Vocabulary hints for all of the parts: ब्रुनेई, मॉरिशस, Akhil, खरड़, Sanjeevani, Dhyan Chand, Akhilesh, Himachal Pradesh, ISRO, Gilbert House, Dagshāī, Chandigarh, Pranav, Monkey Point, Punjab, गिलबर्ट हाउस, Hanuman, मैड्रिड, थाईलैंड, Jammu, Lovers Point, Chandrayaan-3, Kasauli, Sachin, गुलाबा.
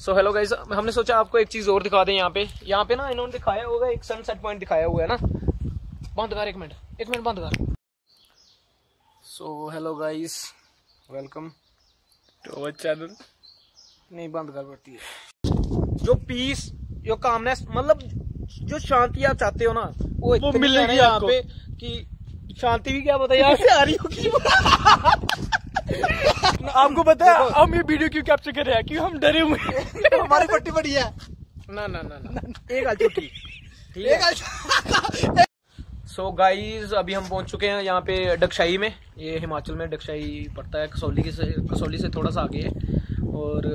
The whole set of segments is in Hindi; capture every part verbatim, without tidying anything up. सो हेलो गाइज, हमने सोचा आपको एक चीज़ और दिखा दें। यहाँ पे यहाँ पे ना इन्होंने दिखाया होगा एक सनसेट पॉइंट दिखाया हुआ है ना। बंद कर, एक मिनट एक मिनट बंद कर। So hello guys, welcome to our channel. नहीं बंद कर पड़ती है। जो पीस, जो कामनेस, मतलब जो शांति आप चाहते हो ना वो, वो मिलेगी यहाँ पे। कि शांति भी क्या बताइए आ रही होगी आपको पता है हम ये वीडियो क्यों कैप्चर कर रहे हैं? क्यों हम डरे हुए हैं। हमारी पट्टी पड़ी है ना ना ना ना, ना। एक आलचोटी ठीक। सो गाइस, अभी हम पहुंच चुके हैं यहाँ पे दक्षाई में। ये हिमाचल में दक्षाई पड़ता है, कसौली के से कसौली से थोड़ा सा आगे है। और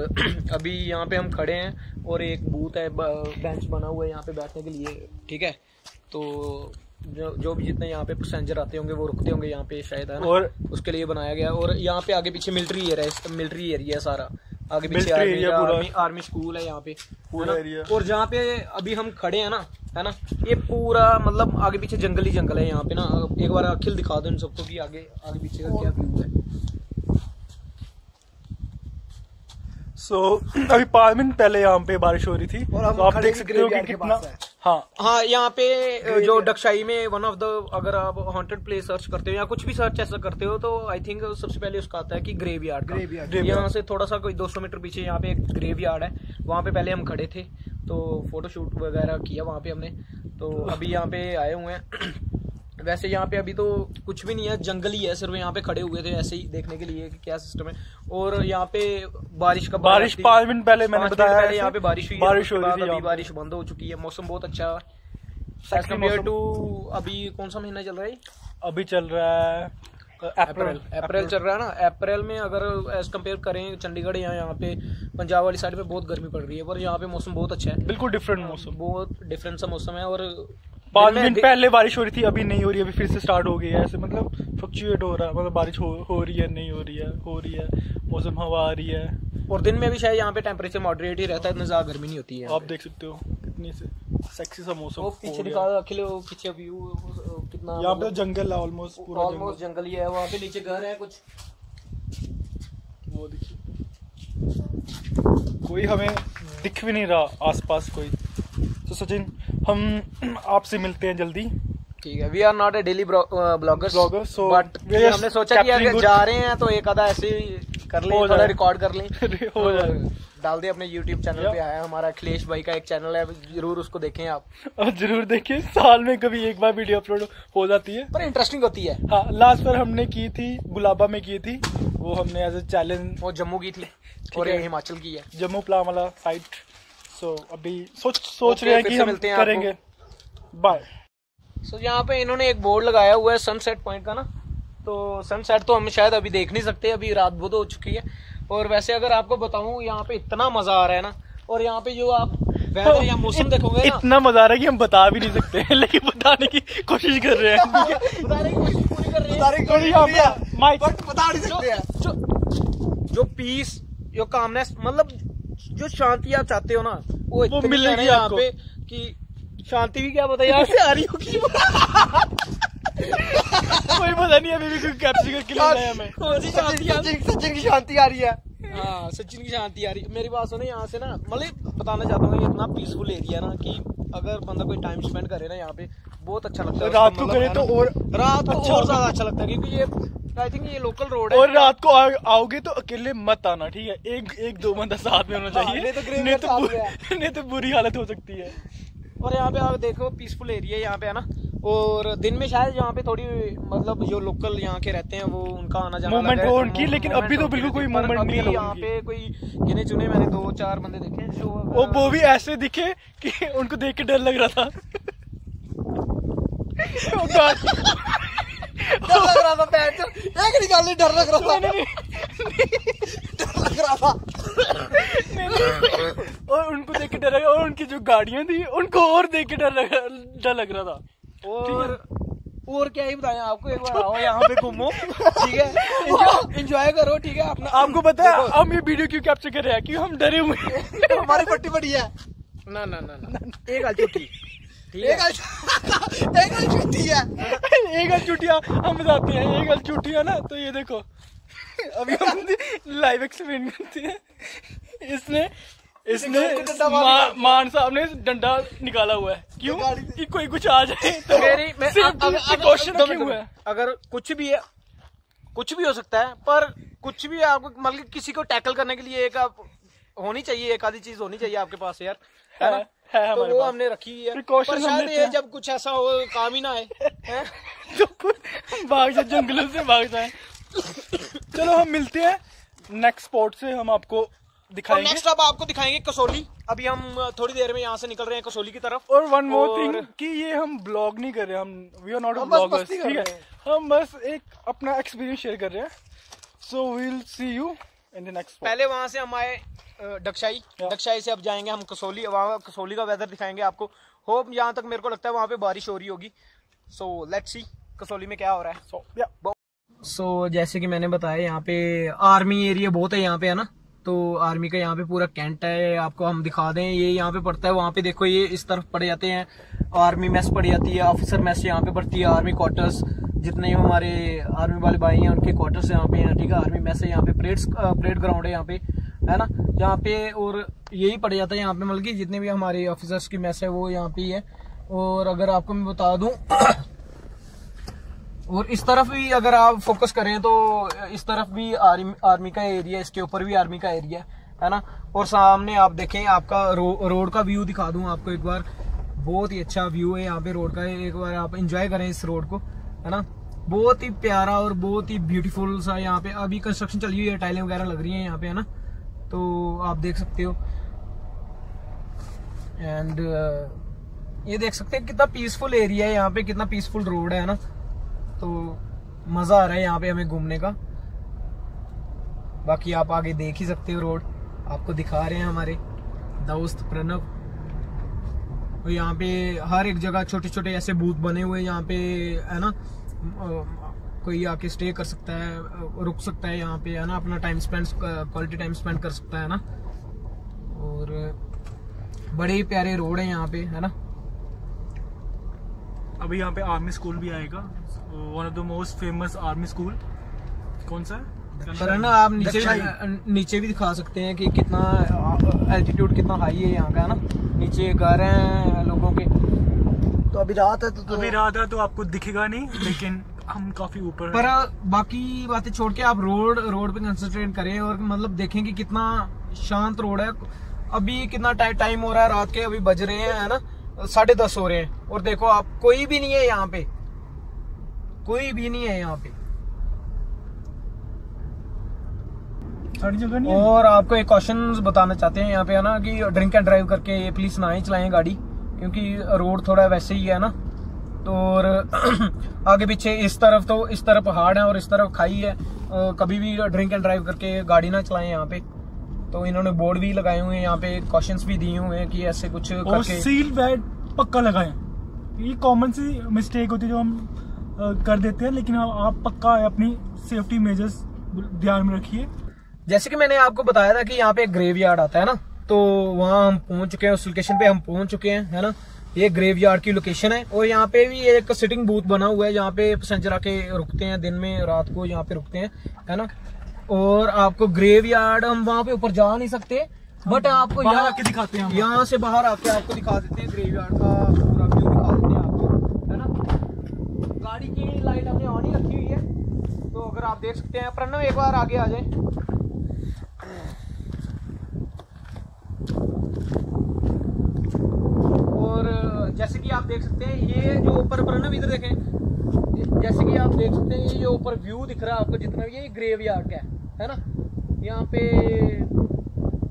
अभी यहाँ पे हम खड़े हैं और एक बूथ है, बेंच बना हुआ है यहाँ पे बैठने के लिए, ठीक है। तो जो जो भी जितने यहाँ पे पैसेंजर आते होंगे वो रुकते होंगे यहाँ पे शायद, है ना? और उसके लिए बनाया गया। और यहाँ पे आगे पीछे मिलिट्री एरिया है, मिलिट्री एरिया है सारा। आगे पीछे आर्मी, आर्मी, आर्मी स्कूल है यहाँ पे पूरा एरिया। और जहाँ पे अभी हम खड़े हैं ना, है ना, ये पूरा मतलब आगे पीछे जंगल ही जंगल है यहाँ पे ना। एक बार अखिल दिखा दो इन सबको कि आगे आगे पीछे का क्या व्यू है। सो so, अभी पाँच मिनट पहले यहाँ पे बारिश हो रही थी और आप, तो आप देख सकते हो कि कितना। हाँ हाँ, यहाँ पे जो दक्षाई में वन ऑफ द, अगर आप हॉन्टेड प्लेस सर्च करते हो या कुछ भी सर्च ऐसा करते हो तो आई थिंक सबसे पहले उसका आता है कि ग्रेव यार्ड। ग्रेव यार्ड यहाँ से थोड़ा सा कोई दो सौ मीटर पीछे यहाँ पे एक ग्रेव यार्ड है, वहाँ पे पहले हम खड़े थे तो फोटोशूट वगैरह किया वहाँ पे हमने। तो अभी यहाँ पे आए हुए हैं। वैसे यहाँ पे अभी तो कुछ भी नहीं है, जंगल ही है, सिर्फ यहाँ पे खड़े हुए थे ऐसे ही देखने के लिए कि क्या सिस्टम है। और यहाँ पे बारिश का बारिश पाँच मिनट पहले मैंने बताया है, यहाँ पे बारिश हुई, बारिश हो रही थी। अभी बारिश बंद हो चुकी है, मौसम बहुत अच्छा है। टू अभी कौन सा महीना चल रहा है? अभी चल रहा है अप्रैल, अप्रैल चल रहा है ना। अप्रैल में अगर एज कम्पेयर करें चंडीगढ़ या यहाँ पे पंजाब वाली साइड पे बहुत गर्मी पड़ रही है, पर यहाँ पे मौसम बहुत अच्छा है, बिल्कुल डिफरेंट मौसम, बहुत डिफरेंट सा मौसम है। और पाँच दिन पहले बारिश हो रही थी, अभी नहीं हो रही है, अभी फिर से स्टार्ट हो गई है। ऐसे मतलब फ्लक्चुएट हो रहा है, मतलब बारिश हो, हो रही है, नहीं हो रही है, हो रही है, मौसम हवा आ रही है। और दिन में भी शायद यहाँ पे टेम्परेचर मॉडरेट ही रहता है, इतना ज्यादा गर्मी नहीं होती है। आप देख सकते हो कितनी से सेक्सी सा मौसम। वो पीछे दिखा अखिल, वो पीछे व्यू कितना, यहाँ पे जंगल है, ऑलमोस्ट पूरा ऑलमोस्ट जंगल ही है। वहाँ पे नीचे घर है कुछ, वो देखिए कोई हमें दिख भी नहीं रहा आसपास कोई। तो सचिन, हम आपसे मिलते हैं जल्दी, ठीक है। We are not a daily bloggers, but हमने सोचा कि अगर जा रहे हैं तो एक आधा ऐसे कर लें, थोड़ा रिकॉर्ड कर लें, हो जाए डाल दे अपने यूट्यूब चैनल पे। आया हमारा अखिलेश भाई का एक चैनल है, जरूर उसको देखें आप, और जरूर देखें। साल में कभी एक बार वीडियो अपलोड हो जाती है, पर इंटरेस्टिंग होती है। हाँ, लास्ट बार हमने की थी गुलाबा में की थी, वो हमने एज ए चैलेंज, वो जम्मू की थी और हिमाचल की है, जम्मू प्लावाला साइड। सो अभी सोच सोच रहे हैं कि हम करेंगे, बाय। सो so, यहाँ पे इन्होंने एक बोर्ड लगाया हुआ है सनसेट पॉइंट का ना। तो सनसेट तो हम शायद अभी देख नहीं सकते, अभी रात बहुत हो चुकी है। और वैसे अगर आपको बताऊं, यहाँ पे इतना मजा आ रहा है ना, और यहाँ पे जो आप वेदर या मौसम देखोगे ना, इतना मजा आ रहा है कि हम बता भी नहीं सकते लेकिन बताने की कोशिश कर रहे हैं बताने की कोशिश पूरी कर रहे हैं, बट बता नहीं सकते। जो पीस, जो कामनेस, मतलब जो शांति आप चाहते हो ना वो मिलेगी यहाँ पे। कि शांति भी क्या बताइए आ रही होगी कोई पता नहीं, अभी भी कोई कैप्चर करके लाया है हमें। सचिन की शांति आ रही है, हाँ सचिन की शांति आ रही है। मेरी बात सुनो, यहाँ से ना मतलब बताना चाहता हूँ, इतना पीसफुल एरिया ना कि अगर बंदा कोई टाइम स्पेंड करे ना यहाँ पे बहुत अच्छा लगता है। रात को करे तो और रात को और ज्यादा अच्छा लगता है, क्योंकि ये आई थिंक ये लोकल रोड है। और रात को आओगे तो अकेले मत आना, ठीक है, एक एक दो बंदा साथ में होना चाहिए, नहीं तो बुरी हालत हो सकती है। और यहाँ पे आप देखो पीसफुल एरिया यहाँ पे है ना। और दिन में शायद यहाँ पे थोड़ी मतलब जो लोकल यहाँ के रहते हैं वो उनका आना जाना मूवमेंट हो उनकी, लेकिन अभी तो बिल्कुल कोई मूवमेंट नहीं है यहाँ पे। कोई गिने चुने मैंने दो चार बंदे देखे जो वो वो भी ऐसे दिखे कि उनको देख के डर लग रहा था डर लग रहा था बैठ कर डर लग रहा था डर लग रहा था और उनको देख के डर लगा, और उनकी जो गाड़ियां थी उनको और देख के डर लग डर लग रहा था। और और क्या ही बताया आपको, एक बार आओ यहाँ पे घूमो, ठीक है, एंजॉय करो, ठीक है। आपने आपको पता है हम ये वीडियो क्यों कैप्चर कर रहे हैं? क्यों हम डरे हुए हैं, हमारी पट्टी पड़ी है ना ना ना ना। एक आलचोटी एक आलचोटिया हम बताते हैं, एक आलचोटिया ना। तो ये देखो अभी हम लाइव एक्सप्लेन करते हैं, इसने इसने मान साहब ने डंडा निकाला हुआ है क्यों कि कोई कुछ आ जाए तो मेरी मैं क्वेश्चन अगर कुछ भी है कुछ भी हो सकता है पर कुछ भी आपको मतलब किसी को टैकल करने के लिए एक आप होनी चाहिए एक आधी चीज होनी चाहिए आपके पास यार है ना है तो वो हमने रखी है शायद ये जब कुछ ऐसा हो काम ही ना आए जो भाग जाए जंगलों से भाग जाए। चलो हम मिलते हैं नेक्स्ट स्पॉट से हम आपको दिखाएंगे नेक्स्ट अब आपको दिखाएंगे कसौली। अभी हम थोड़ी देर में यहाँ से निकल रहे हैं कसौली की तरफ। और वन मोर थिंग कि ये हम ब्लॉग नहीं कर रहे हम वी आर नॉट ब्लॉगर्स ठीक है हम बस एक अपना एक्सपीरियंस शेयर कर रहे हैं। So we will see you in the next. पहले वहाँ से हम आए दक्षाई दक्षाई से अब जाएंगे हम कसौली। वहाँ कसौली का वेदर दिखाएंगे आपको। होप यहाँ तक मेरे को लगता है वहाँ पे बारिश हो रही होगी। सो लेट्स सी कसौली में क्या हो रहा है। सो so, yeah. सो so, जैसे कि मैंने बताया यहाँ पे आर्मी एरिया बहुत है यहाँ पे है ना। तो आर्मी का यहाँ पे पूरा कैंट है आपको हम दिखा दें। ये यहाँ पे पड़ता है वहाँ पे देखो ये इस तरफ पड़ जाते हैं आर्मी मैस पड़ जाती है ऑफिसर मैस यहाँ पे पड़ती है आर्मी क्वार्टर्स जितने ही हमारे आर्मी वाले भाई हैं उनके क्वार्टर्स यहाँ पे हैं ठीक है। आर्मी मैस है यहाँ पे परेड परेड ग्राउंड है यहाँ पे है ना यहाँ पे। और यही पड़ जाता है यहाँ पे मतलब कि जितने भी हमारे ऑफिसर्स की मैस है वो यहाँ पे है। और अगर आपको मैं बता दूं और इस तरफ भी अगर आप फोकस करें तो इस तरफ भी आर्मी आर्मी का एरिया इसके ऊपर भी आर्मी का एरिया है ना। और सामने आप देखें आपका रो, रोड का व्यू दिखा दूं आपको एक बार। बहुत ही अच्छा व्यू है यहाँ पे रोड का। एक बार आप एंजॉय करें इस रोड को है ना। बहुत ही प्यारा और बहुत ही ब्यूटीफुल सा यहाँ पे अभी कंस्ट्रक्शन चल रही है टाइलें वगैरह लग रही है यहाँ पे है ना। तो आप देख सकते हो एंड ये देख सकते हैं कितना पीसफुल एरिया है यहाँ पे कितना पीसफुल रोड है ना। तो मजा आ रहा है यहाँ पे हमें घूमने का। बाकी आप आगे देख ही सकते हो रोड आपको दिखा रहे हैं हमारे दोस्त प्रणव। और यहाँ पे हर एक जगह छोटे छोटे ऐसे बूथ बने हुए यहाँ पे है ना। कोई आके स्टे कर सकता है रुक सकता है यहाँ पे है ना। अपना time spend quality time spend कर सकता है ना। और बड़े ही प्यारे रोड है यहाँ पे है ना। अभी यहाँ पे आर्मी स्कूल भी आएगा one of the most famous army school कौन सा है ना। आप नीचे नीचे भी दिखा सकते हैं कि कितना एल्टीट्यूड कितना हाई है यहाँ का है ना। नीचे घर हैं लोगों के। तो अभी रात है तो, तो अभी रात है तो आपको दिखेगा नहीं लेकिन हम काफी ऊपर पर। बाकी बातें छोड़ के आप रोड रोड पे कंसंट्रेट करें और मतलब देखें कि कितना शांत रोड है। अभी कितना टाइम हो रहा है रात के अभी बज रहे हैं है ना साढ़े दस हो रहे हैं। और देखो आप कोई भी नहीं है यहाँ पे कोई भी नहीं है यहाँ पे सारी जगह नहीं। और आपको एक क्वेश्चन बताना चाहते हैं यहाँ पे है ना कि ड्रिंक एंड ड्राइव करके प्लीज ना ही चलाएं गाड़ी क्योंकि रोड थोड़ा वैसे ही है ना। तो और आगे पीछे इस तरफ तो इस तरफ पहाड़ है और इस तरफ खाई है। कभी भी ड्रिंक एंड ड्राइव करके गाड़ी ना चलाएं यहाँ पे। तो इन्होंने बोर्ड भी लगाए हुए हैं यहाँ पे क्वेश्चंस भी दिए हुए हैं कि ऐसे कुछ और सील बेल्ट पक्का लगाएं। ये कॉमन सी मिस्टेक होती है जो हम कर देते हैं लेकिन आप पक्का अपनी सेफ्टी मेजर्स ध्यान में रखिए। जैसे कि मैंने आपको बताया था कि यहाँ पे ग्रेवयार्ड आता है ना। तो वहाँ हम पहुंच चुके हैं उस लोकेशन पे हम पहुंच चुके हैं है ना। ये ग्रेवयार्ड की लोकेशन है। और यहाँ पे भी एक सिटिंग बूथ बना हुआ है जहाँ पे पैसेंजर आके रुकते हैं दिन में रात को यहाँ पे रुकते हैं है ना। और आपको ग्रेवयार्ड हम वहाँ पे ऊपर जा नहीं सकते बट आपको यहाँ आके दिखाते हैं। यहाँ से बाहर आके आपको दिखा देते हैं ग्रेवयार्ड का पूरा व्यू दिखा देते हैं आपको है ना। गाड़ी की लाइट हमने ऑन ही रखी हुई है तो अगर आप देख सकते हैं। प्रणव एक बार आगे आ जाए। और जैसे कि आप देख सकते हैं ये जो ऊपर प्रणव इधर देखें जैसे कि आप देख सकते हैं ये जो ऊपर व्यू दिख रहा है आपको जितना भी ये ग्रेवयार्ड का है है ना। यहाँ पे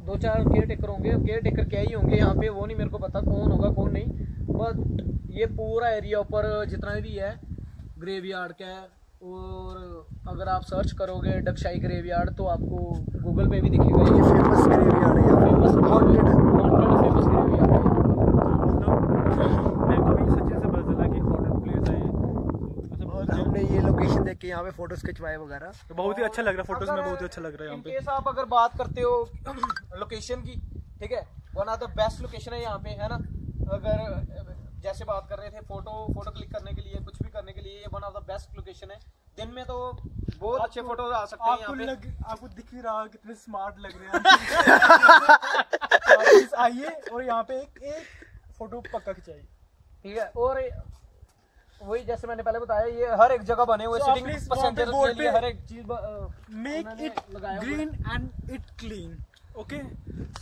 दो चार केयर टेकर होंगे केयर टेकर क्या ही होंगे यहाँ पे वो नहीं मेरे को पता कौन होगा कौन नहीं बट ये पूरा एरिया ऊपर जितना भी है ग्रेवयार्ड का है। और अगर आप सर्च करोगे दक्षाई ग्रेवयार्ड तो आपको गूगल पे भी दिखेगा। ये फेमस ग्रेवयार्ड है फेमस फेमस ग्रेवयार्ड है। ये लोकेशन देख के यहाँ पे फोटोज खिंचवाए वगैरह तो बहुत ही अच्छा लग रहा है। फोटोज में बहुत ही अच्छा लग रहा है। यहाँ पे आप अगर बात करते हो लोकेशन की ठीक है one of the best location है यहाँ पे है ना। अगर जैसे बात कर रहे थे फोटो फोटो क्लिक करने के लिए कुछ भी करने के लिए ये one of the best location है। दिन में तो बहुत अच्छे फोटोज आ सकते हैं। आपको दिख ही रहा कितने स्मार्ट लग रहे हैं आइए और यहाँ पे एक एक फोटो पक्का खिंचाइए, ठीक है। और वही जैसे मैंने पहले बताया, ये हर एक जगह बने हुए सीटिंग पैसेंजर के लिए हर एक चीज make it green and it clean. Okay,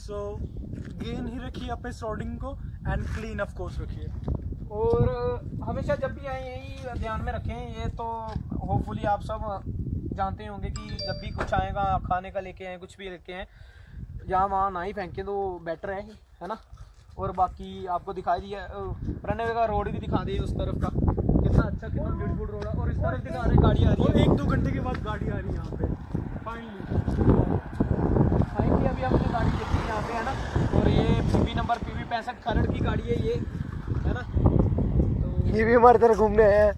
so green ही रखिए अपने सराउंडिंग को एंड क्लीन ऑफ कोर्स रखिए, और हमेशा जब भी आए यही ध्यान में रखें। ये तो होपफुली आप सब जानते होंगे कि जब भी कुछ आएगा खाने का लेके आए, कुछ भी लेके आए, यहाँ वहाँ ना ही फेंकें तो बेटर है, है ना। और बाकी आपको दिखाई दिया प्रणव का रोड भी दिखा दिए उस तरफ का, कितना अच्छा कितना ब्यूटीफुल रोड है। और इस तरफ दिखा रहे गाड़ी आ रही है, एक दो घंटे के बाद गाड़ी आ रही है यहाँ पे फाइनली। फाइनली अभी हमने गाड़ी देखी है यहाँ पे, है ना। और ये पीवी नंबर पीवी पैंसठ खरड़ की गाड़ी है ये, है ना। तो ये भी हमारे तरफ घूमने आया है,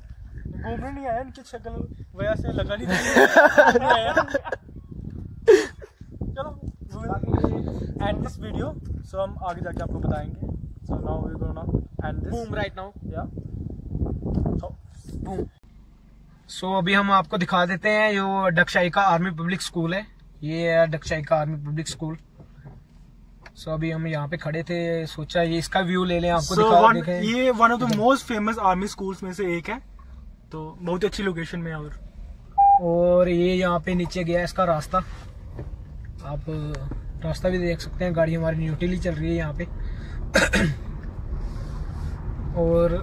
घूमने नहीं आया, इनकी शक्ल वजह से लगा नहीं चलो एंड दिस वीडियो, सो हम आगे जाके आपको बताएंगे। So now we gonna and boom right now, या बूम। सो अभी हम आपको दिखा देते हैं जो दक्षाई का आर्मी पब्लिक स्कूल है, ये है दक्षाई का army public school. So so, अभी हम यहाँ पे खड़े थे, सोचा ये इसका व्यू ले लें आपको so, दिखा one, देखें। ये one of the most famous army schools में से एक है, तो बहुत अच्छी लोकेशन में है। और और ये यहाँ पे नीचे गया इसका रास्ता, आप रास्ता भी देख सकते हैं। गाड़ी हमारी न्यूट्रली चल रही है यहाँ पे। और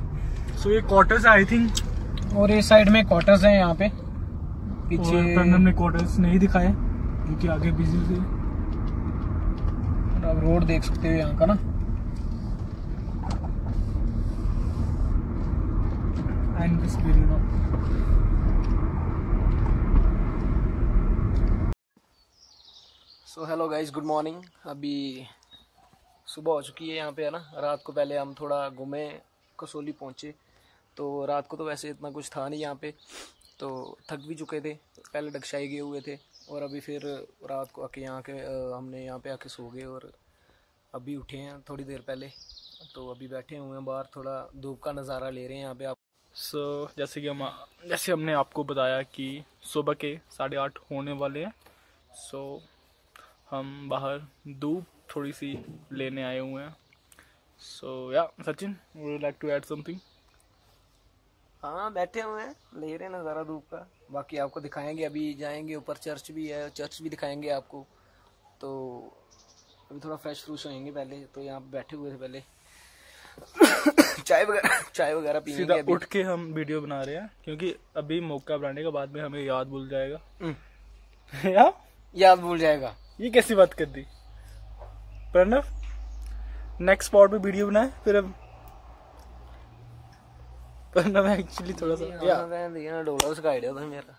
सो so, ये क्वार्टर्स आई थिंक, और ये साइड में क्वार्टर्स हैं यहाँ पे पीछे, हमने क्वार्टर्स नहीं दिखाए क्योंकि आगे बिजी थे। आप रोड देख सकते हो यहाँ का ना, and this video. So hello guys, good morning. अभी सुबह हो चुकी है यहाँ पे, है ना। रात को पहले हम थोड़ा घूमे, कसौली पहुँचे, तो रात को तो वैसे इतना कुछ था नहीं यहाँ पे, तो थक भी चुके थे। पहले दक्षाई गए हुए थे और अभी फिर रात को आके यहाँ के हमने यहाँ पे आके सो गए, और अभी उठे हैं थोड़ी देर पहले। तो अभी बैठे हुए हैं बाहर, थोड़ा धूप का नज़ारा ले रहे हैं यहाँ पे आप। सो so, जैसे कि हम जैसे हमने आपको बताया कि सुबह के साढ़े आठ होने वाले हैं। सो so, हम बाहर धूप थोड़ी सी लेने आए हुए हैं। So yeah Sachin, would you like to add something? हाँ, बैठे हुए हैं, ले रहे हैं नज़ारा धूप का। बाकी आपको दिखाएंगे, अभी जाएंगे ऊपर, चर्च भी है, चर्च भी दिखाएंगे आपको। तो अभी थोड़ा फ्रेश फ्रूश होएंगे पहले, तो यहाँ पे बैठे हुए थे पहले चाय वगैरह चाय वगैरह पीएंगे। सीधा उठ के हम वीडियो बना रहे हैं क्योंकि अभी मौका बनाने के बाद में हमें याद भूल जाएगा या? याद भूल जाएगा। ये कैसी बात कर दी प्रणव, नेक्स्ट स्पॉट पे वीडियो बनाए फिर हम। पर ना मैं एक्चुअली थोड़ा सा या मैं देखिए ना डोला उसका आइडिया था मेरा,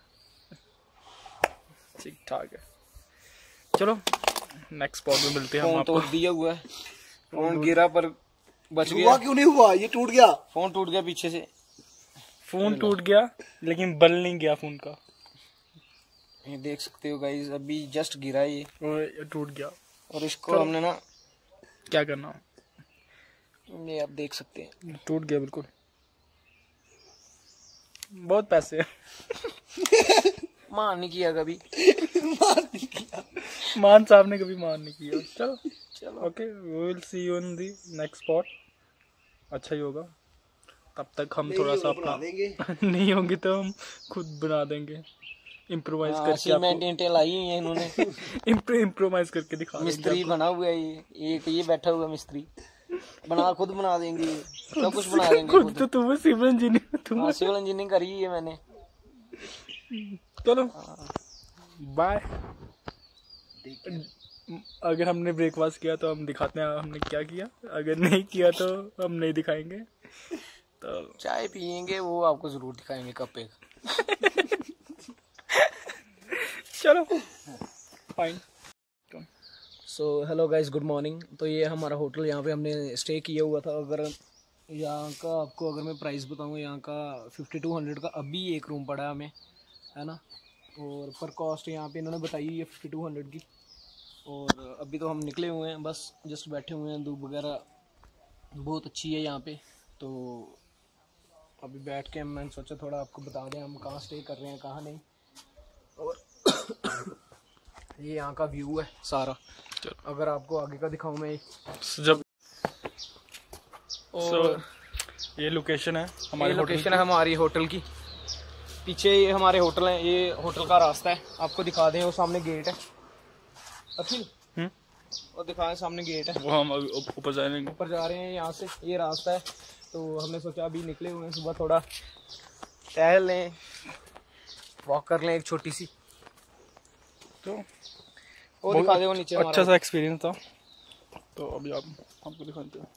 ठीक ठाक है। चलो नेक्स्ट स्पॉट में मिलते हैं हम आपको। फोन दिया हुआ है, फोन गिरा पर बच गया। हुआ क्यों नहीं हुआ, ये टूट गया, फोन टूट गया पीछे से। फोन टूट गया लेकिन बल नहीं गया फोन का, ये देख सकते हो गाइस। अभी जस्ट गिरा ये और टूट गया, और इसको हमने ना क्या करना, ये आप देख सकते हैं, टूट गया बिल्कुल। बहुत पैसे मान नहीं किया कभी मान नहीं किया मान साहब ने कभी मान नहीं किया। चलो चलो, okay, we will see you in the next spot. अच्छा ही होगा, तब तक हम थोड़ा सा अपना नहीं होंगे तो हम खुद बना देंगे, इम्प्रोवाइज करके। मैं डिटेल आई है इन्होंने इम्प्रोवाइज करके दिखा। मिस्त्री बना हुआ है ये, एक ये बैठा हुआ मिस्त्री, बना खुद बना देंगे सब कुछ बना देंगे खुद। तो तुम्हें सिविल इंजीनियर तुम्हें सिविल इंजीनियरिंग करी है मैंने। चलो बाय। अगर हमने ब्रेकफास्ट किया तो हम दिखाते हैं हमने क्या किया, अगर नहीं किया तो हम नहीं दिखाएंगे। तो चाय पियेंगे, वो आपको जरूर दिखाएंगे कप पे चलो fine. So hello guys, good morning. तो ये हमारा होटल, यहाँ पे हमने स्टे किया हुआ था। अगर यहाँ का आपको अगर मैं प्राइस बताऊँ, यहाँ का फिफ्टी टू हंड्रेड का अभी एक रूम पड़ा है हमें, है ना। और पर कॉस्ट यहाँ पे इन्होंने बताई है फिफ्टी टू हंड्रेड की। और अभी तो हम निकले हुए हैं, बस जस्ट बैठे हुए हैं, धूप वगैरह बहुत अच्छी है यहाँ पर। तो अभी बैठ के मैंने सोचा थोड़ा आपको बता दें हम कहाँ स्टे कर रहे हैं कहाँ नहीं। और ये यहाँ का व्यू है सारा, अगर आपको आगे का दिखाऊं मैं जब और so, ये लोकेशन है हमारी लोकेशन है हमारी होटल की। पीछे ये हमारे होटल है, ये होटल का रास्ता है, आपको दिखा दें। वो सामने गेट है अखिल, और दिखाएं सामने गेट है, वो हम ऊपर जा रहे हैं ऊपर जा रहे हैं यहाँ से। ये रास्ता है, तो हमने सोचा अभी निकले हुए हैं सुबह थोड़ा टहल लें, वॉक कर लें एक छोटी सी। तो वो दिखा दे वो नीचे, अच्छा सा एक्सपीरियंस था। तो अभी आप आपको दिखाते हैं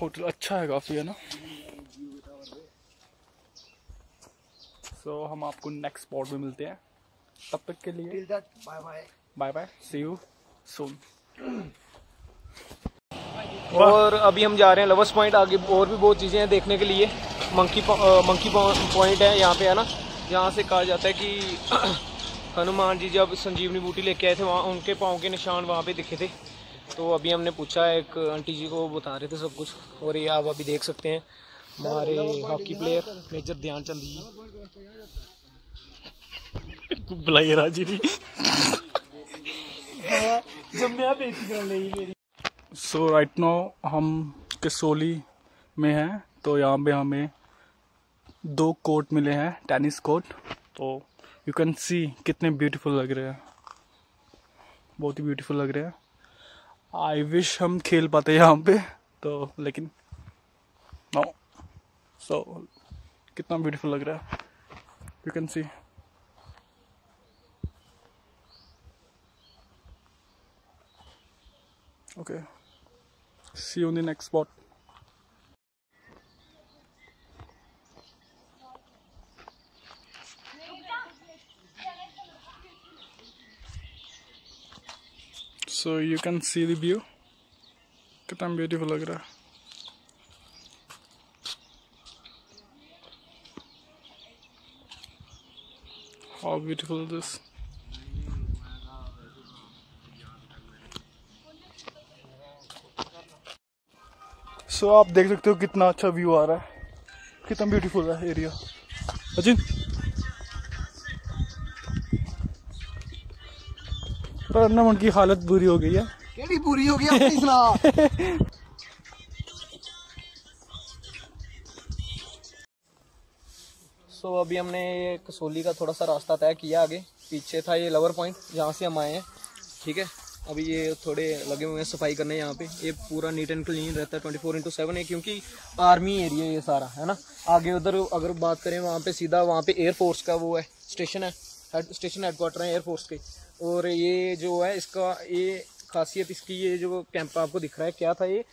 होटल, अच्छा है काफ़ी, है ना। सो so, हम आपको नेक्स्ट स्पॉट में मिलते हैं, तब तक के लिए bye bye bye bye, see you soon. और अभी हम जा रहे हैं लवर्स पॉइंट, आगे और भी बहुत चीज़ें हैं देखने के लिए। मंकी मंकी पॉइंट है यहाँ पे, है ना, जहाँ से कहा जाता है कि हनुमान जी जब संजीवनी बूटी लेके आए थे वहाँ उनके पाँव के निशान वहाँ पे दिखे थे। तो अभी हमने पूछा, एक आंटी जी को बता रहे थे सब कुछ। और ये आप अभी देख सकते हैं हमारे हॉकी प्लेयर मेजर ध्यान चंद जी बुलाई राजी जी। सो राइट नाउ हम कसौली में हैं, तो यहाँ पे हमें दो कोर्ट मिले हैं, टेनिस कोर्ट। तो यू कैन सी कितने ब्यूटीफुल लग रहे हैं, बहुत ही ब्यूटीफुल लग रहे हैं। आई विश हम खेल पाते यहाँ पे, तो लेकिन नो। सो कितना ब्यूटीफुल लग रहा है, you can see. Okay, see you in the next spot. So you can see the view, कितना ब्यूटीफुल लग रहा है। How beautiful is this? So आप देख सकते हो कितना अच्छा व्यू आ रहा है, कितना ब्यूटीफुल है एरिया। सचिन प्रणव उनकी हालत बुरी हो गई है, केड़ी बुरी हो गई है अपनी सलाह। सो so, अभी हमने ये कसौली का थोड़ा सा रास्ता तय किया, आगे पीछे था ये लवर पॉइंट जहाँ से हम आए हैं, ठीक है। अभी ये थोड़े लगे हुए हैं सफाई करने यहाँ पे, ये पूरा नीट एंड क्लीन रहता है ट्वेंटी फोर इंटू सेवन, है क्योंकि आर्मी एरिया ये सारा, है ना। आगे उधर अगर बात करें वहाँ पे सीधा वहाँ पे एयरफोर्स का वो है, स्टेशन है, स्टेशन हेडक्वार्टर है एयरफोर्स के। और ये जो है इसका ये खासियत, इसकी ये जो कैंप आपको दिख रहा है क्या था, ये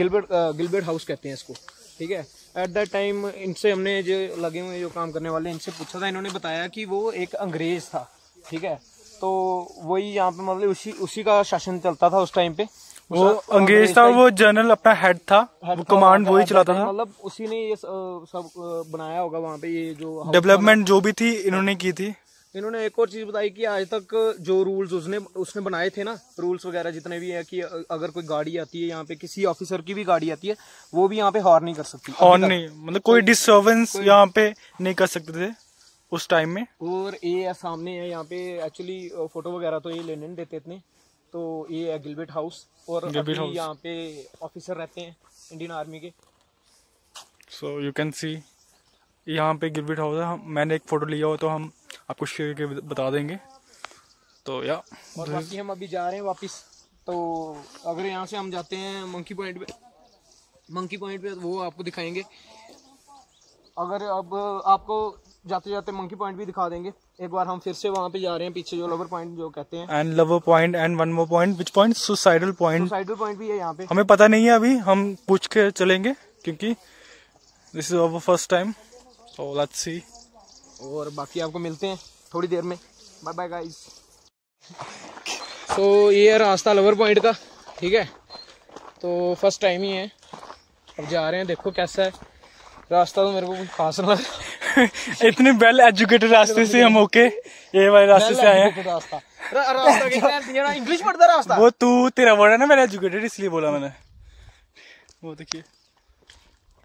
गिलबर्ट गिलबर्ट हाउस कहते हैं इसको, ठीक है। एट दैट टाइम इनसे हमने जो लगे हुए जो काम करने वाले इनसे पूछा था, इन्होंने बताया कि वो एक अंग्रेज़ था, ठीक है। तो वही यहाँ पे मतलब उसी उसी का शासन चलता था उस टाइम पे। वो अंग्रेज था, वो जनरल अपना हेड था, वो कमांड वही चलाता था, मतलब उसी ने ये सब बनाया होगा वहाँ पे। ये जो डेवलपमेंट जो भी थी इन्होंने की थी। इन्होंने एक और चीज़ बताई कि आज तक जो रूल्स उसने उसने बनाए थे ना, रूल्स वगैरह जितने भी है, कि अगर कोई गाड़ी आती है यहाँ पे, किसी ऑफिसर की भी गाड़ी आती है, वो भी यहाँ पे हॉर्न नहीं कर सकती, हॉर्न नहीं, मतलब कोई डिस्टर्बेंस यहाँ पे नहीं कर सकते थे उस टाइम में। और ये सामने है यहाँ पे, एक्चुअली फोटो वगैरह तो ये लेने नहीं देते इतने। तो ये है गिलबर्ट हाउस, और यहाँ पे ऑफिसर रहते हैं इंडियन आर्मी के। सो यू कैन सी यहाँ पे गिलबर्ट हाउस है, मैंने एक फ़ोटो लिया हुआ तो हम आपको शेयर के बता देंगे। तो या और बाकी हम अभी जा रहे हैं वापस। तो अगर यहाँ से हम जाते हैं मंकी पॉइंट पे, मंकी पॉइंट पे वो आपको दिखाएंगे। अगर अब आपको जाते जाते मंकी पॉइंट भी दिखा देंगे। एक बार हम फिर से वहाँ पे जा रहे हैं, पीछे जो लवर पॉइंट जो कहते हैं, and lover point and one more point, which point, suicidal point, suicidal point भी है यहाँ पे, हमें पता नहीं है अभी, हम पूछ के चलेंगे क्योंकि this is our first time. So let's see, और बाकी आपको मिलते हैं थोड़ी देर में, बाय बाय गाइस। तो ये रास्ता लवर पॉइंट का, ठीक है। तो फर्स्ट टाइम ही है, अब जा रहे हैं, देखो कैसा है रास्ता। तो मेरे को कुछ खास ना इतने वेल एजुकेटेड रास्ते से हम ओके ये वाले रास्ते से आए हैं। रास्ता रास्ता क्या है, इंग्लिश पढ़ता रास्ता, वो तू तेरा वर्ड है ना, वेल एजुकेटेड इसलिए बोला मैंने। वो देखिए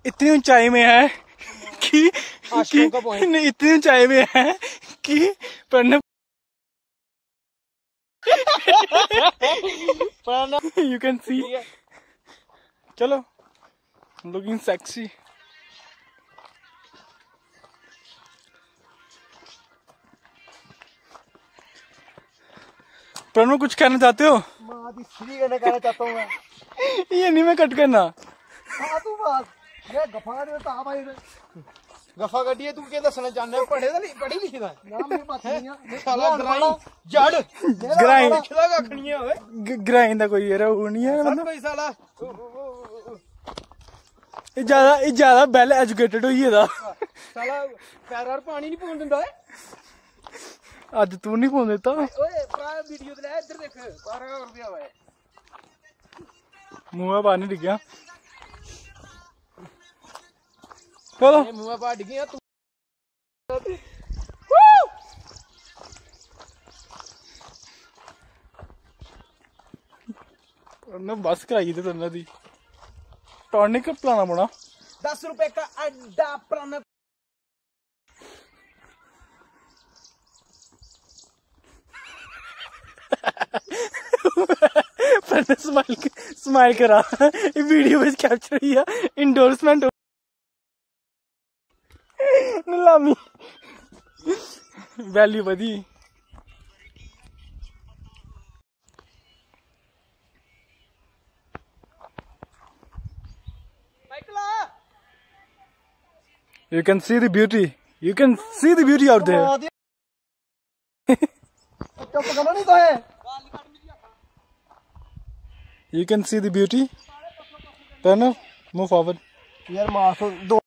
इतनी ऊंचाई में है कि, कि इतनी ऊंचाई में है कि Pranav Pranav, you can see. चलो, I'm looking sexy. प्रणव कुछ कहना चाहते हो? मैं कहना चाहता हूँ मैं। ये नहीं मैं कट करना। गफा कटिए तू क्या दसना चाहना है? पढ़े तो नहीं, पढ़ी लिखी ना है। साला जड़ ग्राइंड खिला का खनिया होए। ग्राइंड का कोई ये रहा वो नहीं है मतलब। कोई साला ये ज़्यादा ये ज़्यादा बेल एजुकेटेड हो ये था। साला पैरार पानी नहीं पहुँच देता है। आज तू नहीं फोन देता। ओए प्राय वीडियो तो ले इधर देख बारह रुपया हुआ है। मुँह में पानी दिख गया। चलो मुँह में पानी दिख गया तू। ना बस कराई थी तुमने दी। टॉनिक का प्लान बना। दस रुपए का अड्डा प्लान। स्माइल स्माइल करा ये वीडियो में कैप्चर किया इंडोर्समेंट नीलामी वैल्यू बढ़ी। You can see the beauty you can see the beauty out there. नहीं तो है You can see the beauty. Turn up, move forward. यार मासो दो